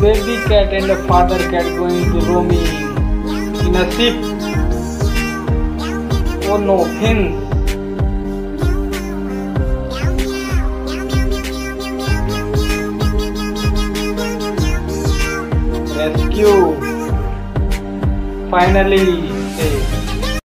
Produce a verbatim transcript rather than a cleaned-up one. baby cat and a father cat going to roaming in a ship. Oh no, Finn. Rescue. Finally.